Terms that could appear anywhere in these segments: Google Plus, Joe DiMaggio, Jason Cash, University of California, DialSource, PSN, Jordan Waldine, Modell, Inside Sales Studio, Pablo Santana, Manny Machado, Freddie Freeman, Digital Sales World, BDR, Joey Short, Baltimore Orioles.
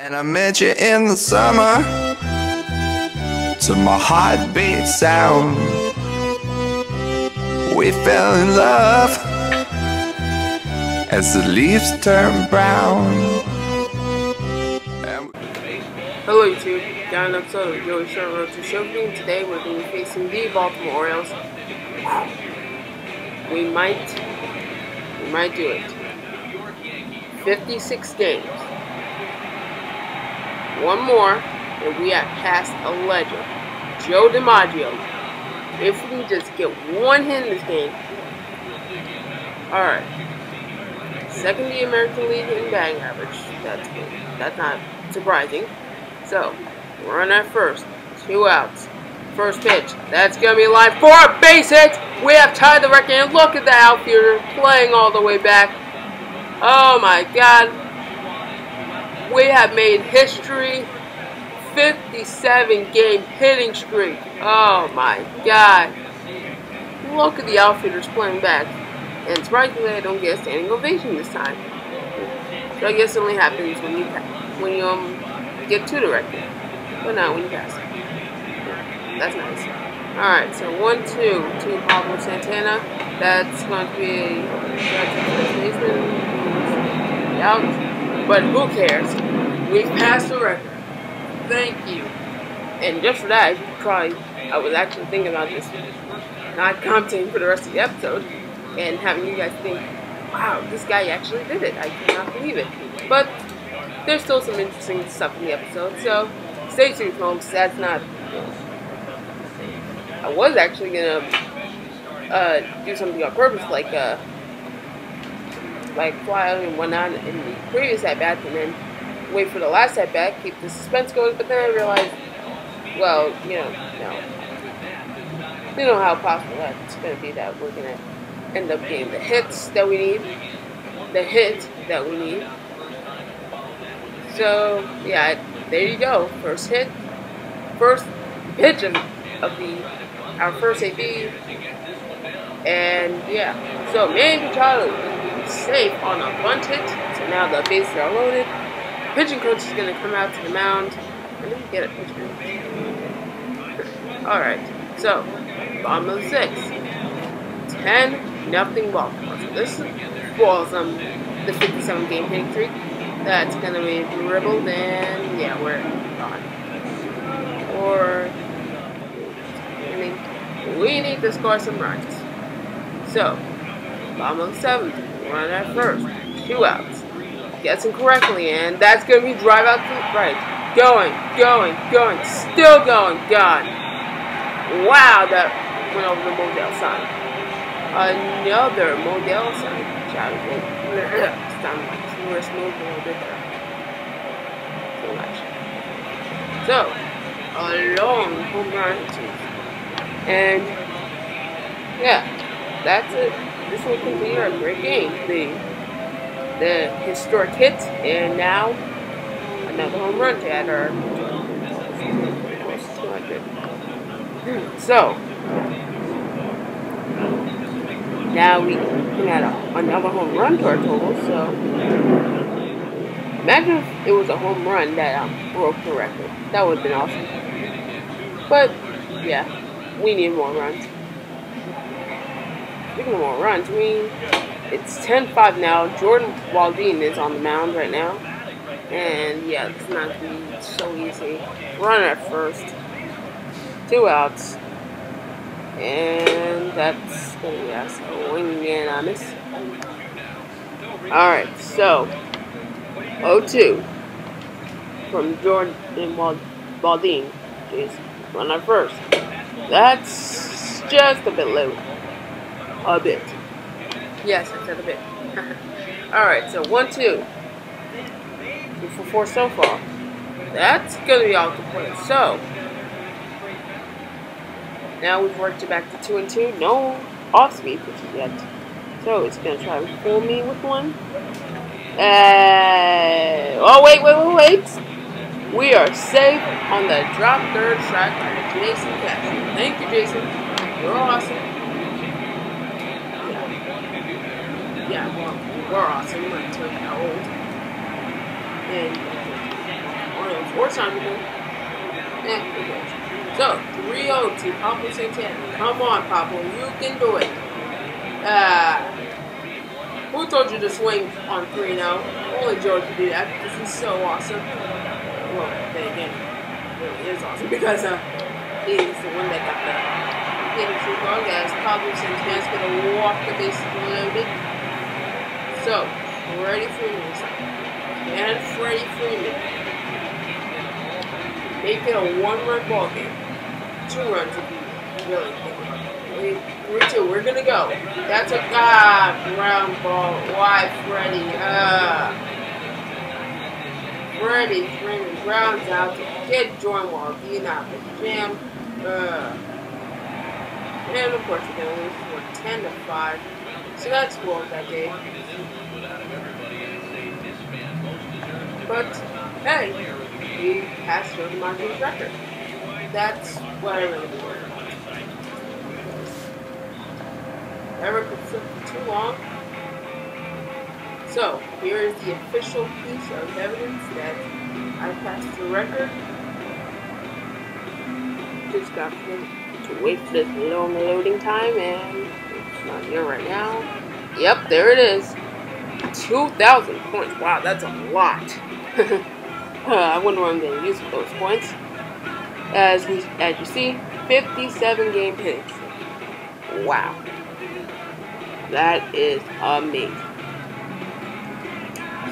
And I met you in the summer to my heartbeat sound. We fell in love as the leaves turn brown. Hello YouTube, got an episode of Joey Short Road to Showroom. Today we're going to be facing the Baltimore Orioles. We might do it. 56 games. One more, and we have passed a legend, Joe DiMaggio. If we can just get one hit in this game. Alright. Second the American League in batting average. That's good. That's not surprising. So, run at first. 2 outs. First pitch. That's going to be line for a base hit. We have tied the record. And look at the outfielder playing all the way back. Oh my god. We have made history. 57-game hitting streak. Oh my god. Look at the outfielders playing back. And surprisingly, I don't get a standing ovation this time. So I guess it only happens when you get to the record. But not when you pass. That's nice. Alright, so 1-2 to Pablo Santana. That's going to be a out. But who cares? We've passed the record. Thank you. And just for that, I was actually thinking about just not commenting for the rest of the episode and having you guys think, wow, this guy actually did it. I cannot believe it. But there's still some interesting stuff in the episode, so stay tuned, folks. That's not... I was actually going to do something on purpose, like fly out and whatnot in the previous at-bat, and then wait for the last at-bat, keep the suspense going, but then I realized, well, you know, no. You know how possible that's going to be that we're going to end up getting the hits that we need, So, yeah, there you go. First hit, first pitch of our first AB. And yeah, so Manny Machado is safe on a bunt hit. So now the bases are loaded. Pitching coach is going to come out to the mound. I didn't get a pitch. Alright, so bottom of the 6th. 10-0 Baltimore. So this falls on the 57-game hitting streak. That's going to be dribbled and yeah, we're gone. Or we need to score some runs. So, bottom of the 7th, run at first, 2 outs, guessing correctly, and that's going to be drive out to the right, going, still going, gone. Wow, that went over the Modell sign. Another Modell sign. So, a long home run, and yeah. That's it. This will continue our great game. The historic hit, and now another home run to add our close to 200. So now we can add another home run to our total. So imagine if it was a home run that broke the record. That would have been awesome. But yeah, we need more runs. Speaking of more runs, it's 10-5 now. Jordan Waldine is on the mound right now. And yeah, it's not going to be so easy. Run at first. 2 outs. And that's going to be us. Wing and I miss. Alright, so 0-2 from Jordan Waldine. Jeez, run at first. That's just a bit low. A bit. Yes, I said a bit. Alright, so 1-2. 2 for 4 so far. That's going to be off the plate. So, now we've worked it back to 2-2. No off-speed pitches yet. So, it's going to try to fool me with one. Oh, wait. We are safe on the drop third shot by Jason Cash. Thank you, Jason. You're awesome. Yeah, we're awesome until that old. And 4 times ago. So, 3-0 to Pablo Santana. Come on, Pablo. You can do it. Who told you to swing on 3-0? Only Joe could do that because he's so awesome. Well, then again, he really is awesome because he's the one that got the hitting long as Pablo Santana's going to walk the bases loaded. So, Freddie Freeman and Freddie Freeman make it a 1-run ball game. 2 runs would be really good. 3-2, we're gonna go. That's a ground ball. Why, Freddie? Freddie Freeman grounds out to get Jordan Waldine out the jam. And of course we're gonna lose for 10-5. So that's cool that game. But, hey, he passed Joe DiMaggio's record. That's what I really want. That record took too long. So, here is the official piece of evidence that I passed the record. Just got to wait for this long loading time, and it's not here right now. Yep, there it is. 2,000 points. Wow, that's a lot. I wonder what I'm going to use for those points. As you see, 57 game hits. Wow, that is amazing.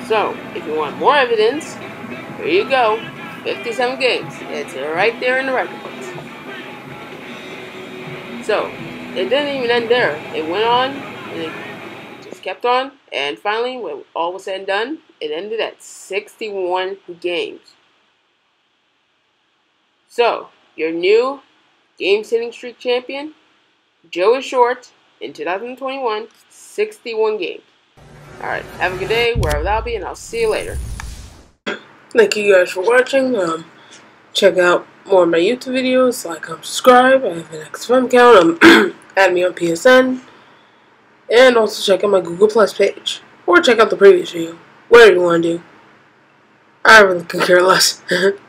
So, if you want more evidence, here you go. 57 games. It's right there in the record books. So, it didn't even end there. It went on and it just kept on. And finally, when all was said and done, it ended at 61 games. So, your new games hitting streak champion, Joey Short, in 2021, 61 games. Alright, have a good day, wherever that'll be, and I'll see you later. Thank you guys for watching. Check out more of my YouTube videos, like and subscribe. I have an XFM account. Add me on PSN. And also check out my Google Plus page. Or check out the previous video. Whatever you want to do. I really could care less.